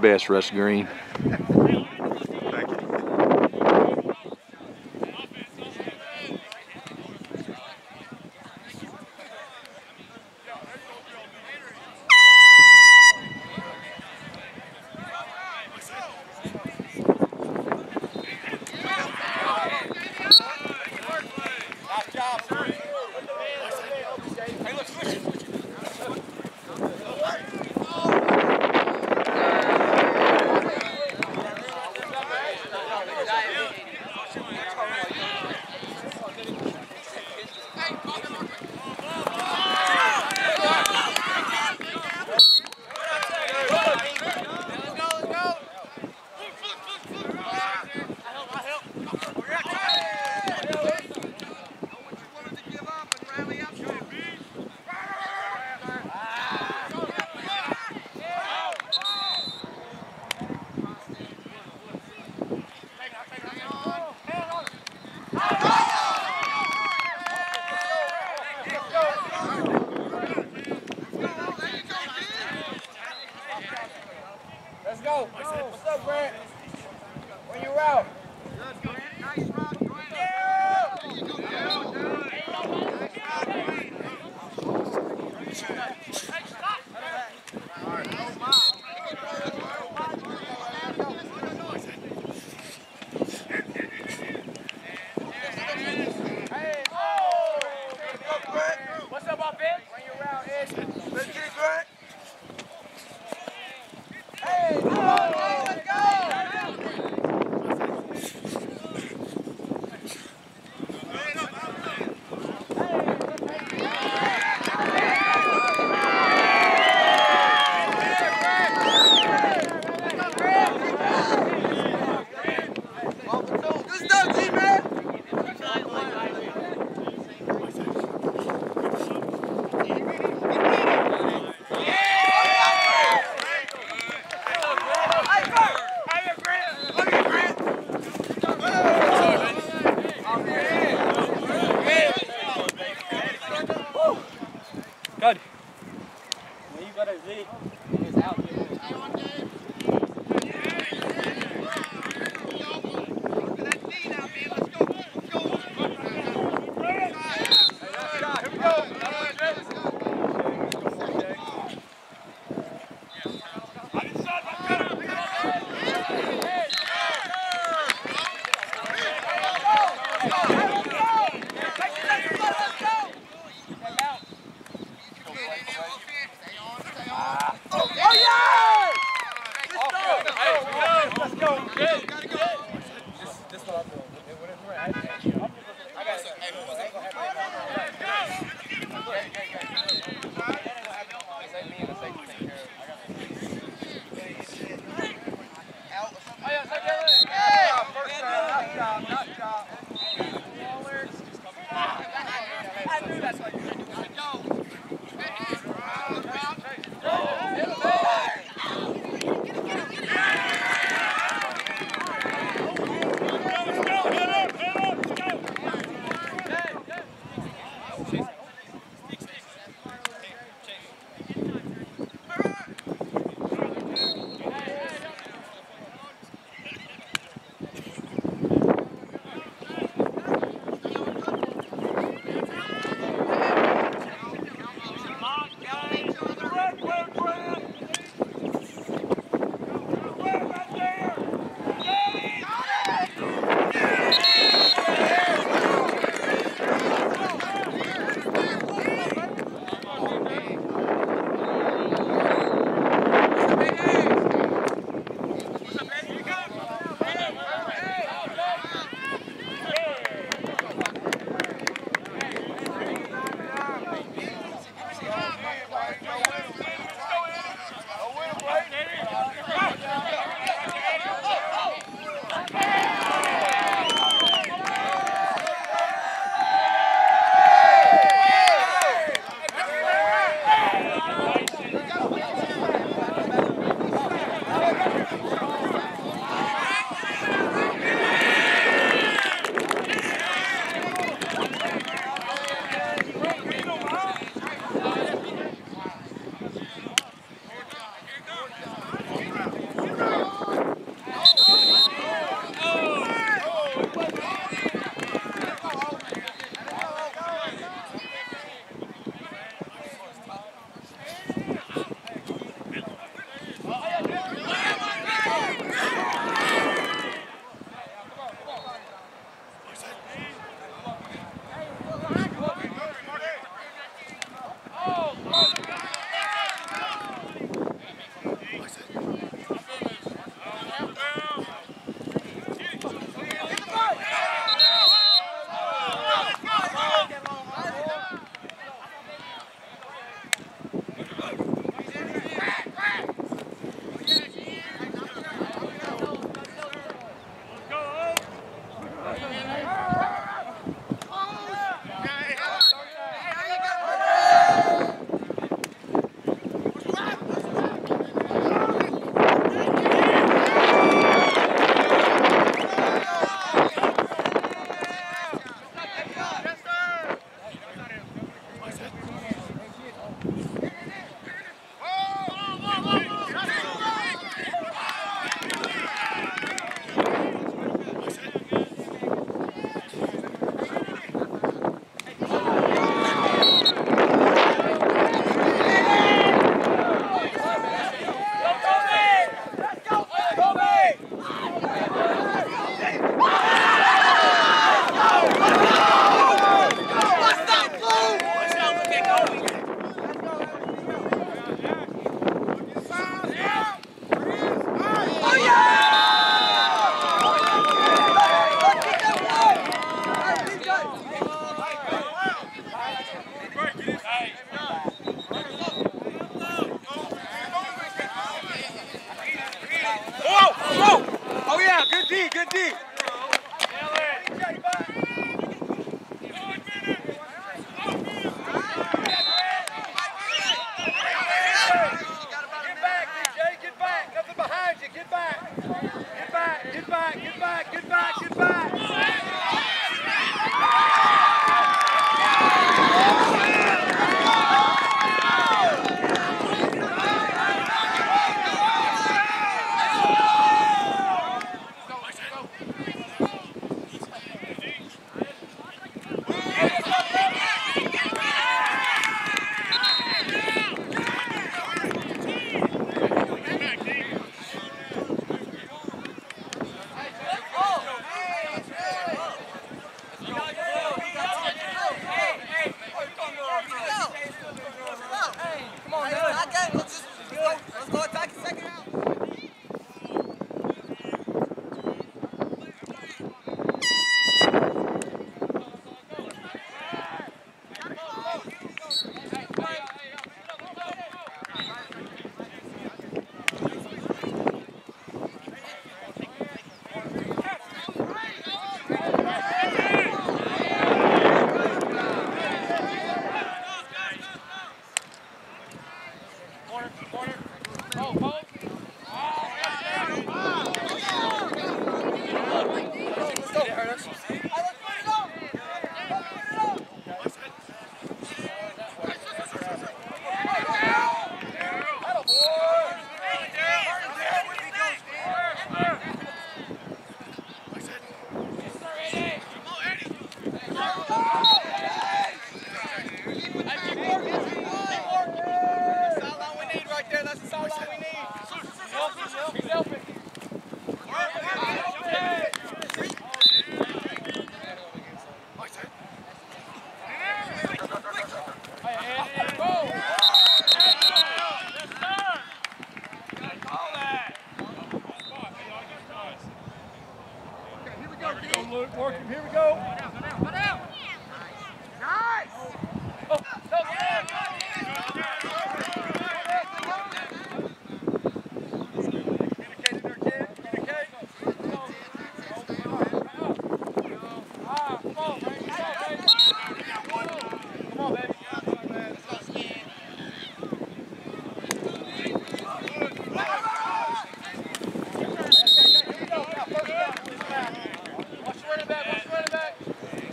best, Russ Greene.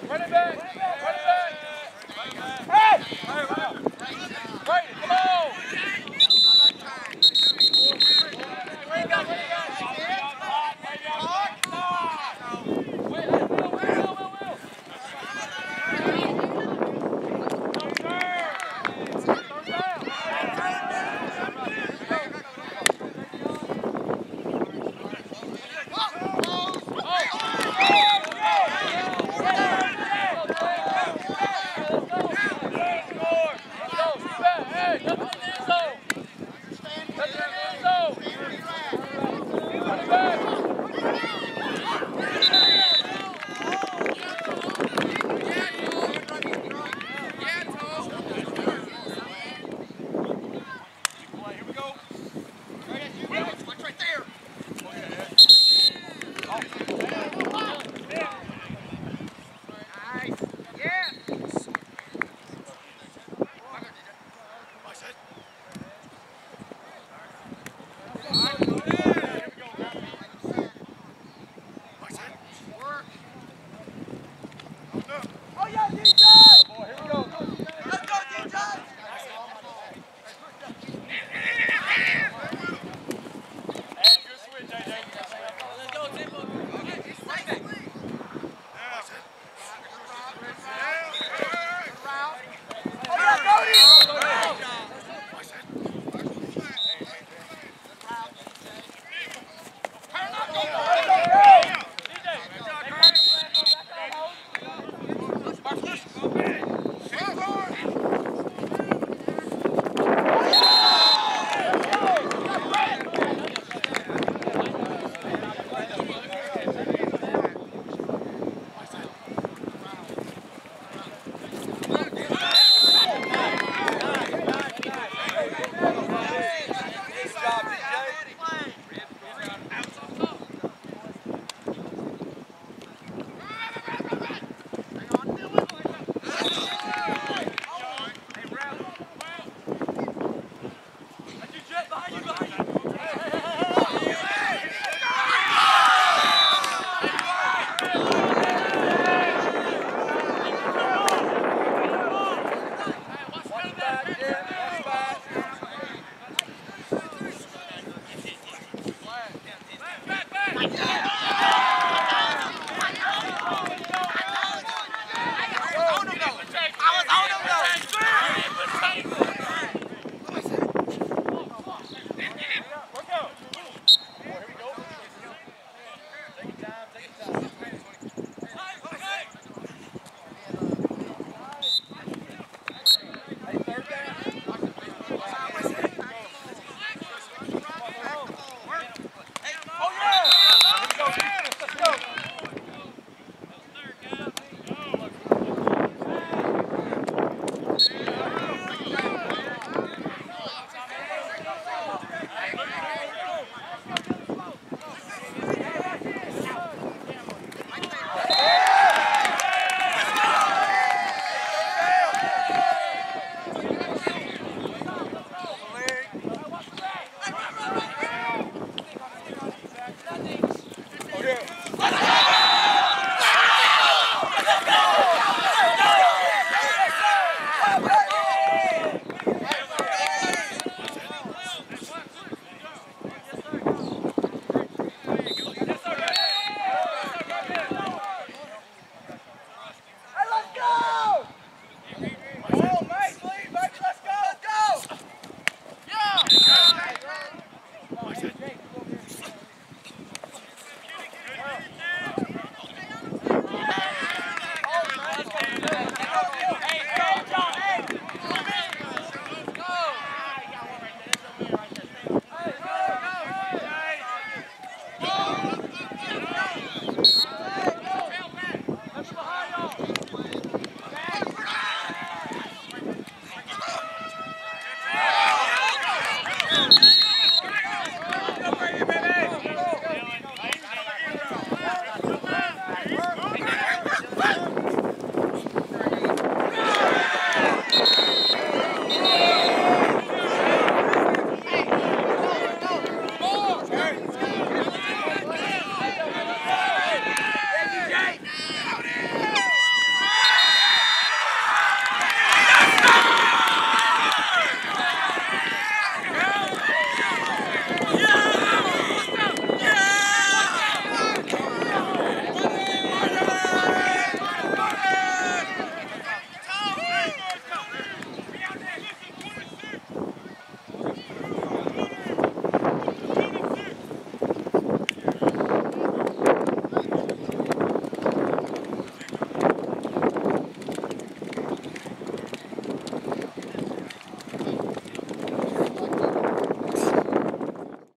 Run it back.